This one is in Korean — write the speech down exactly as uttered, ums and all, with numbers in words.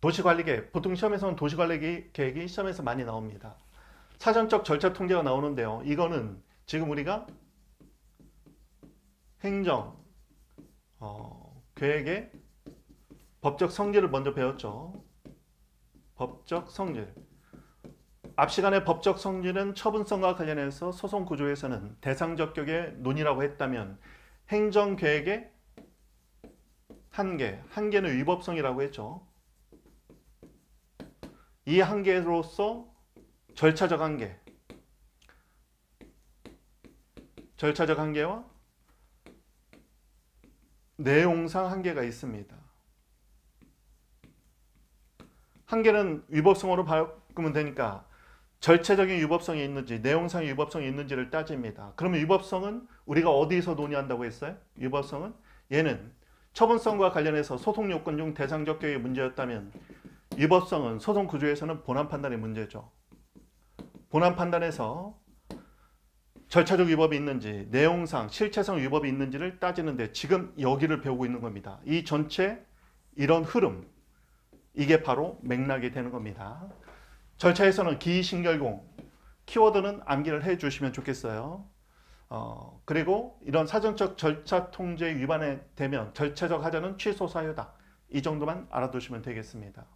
도시관리계획, 보통 시험에서는 도시관리계획이 시험에서 많이 나옵니다. 사전적 절차 통제가 나오는데요. 이거는 지금 우리가 행정, 어, 계획의 법적 성질을 먼저 배웠죠. 법적 성질. 앞 시간에 법적 성질은 처분성과 관련해서 소송 구조에서는 대상적격의 논의라고 했다면 행정계획의 한계, 한계는 위법성이라고 했죠. 이 한계로서 절차적 한계, 절차적 한계와 내용상 한계가 있습니다. 한계는 위법성으로 바꾸면 되니까 절차적인 위법성이 있는지, 내용상 위법성이 있는지를 따집니다. 그러면 위법성은 우리가 어디서 논의한다고 했어요? 위법성은 얘는 처분성과 관련해서 소송요건 중 대상적격의 문제였다면 위법성은 소송 구조에서는 본안 판단의 문제죠. 본안 판단에서 절차적 위법이 있는지, 내용상, 실체성 위법이 있는지를 따지는데 지금 여기를 배우고 있는 겁니다. 이 전체 이런 흐름, 이게 바로 맥락이 되는 겁니다. 절차에서는 기이신결공, 키워드는 암기를 해주시면 좋겠어요. 어, 그리고 이런 사전적 절차 통제 위반에 되면 절차적 하자는 취소 사유다. 이 정도만 알아두시면 되겠습니다.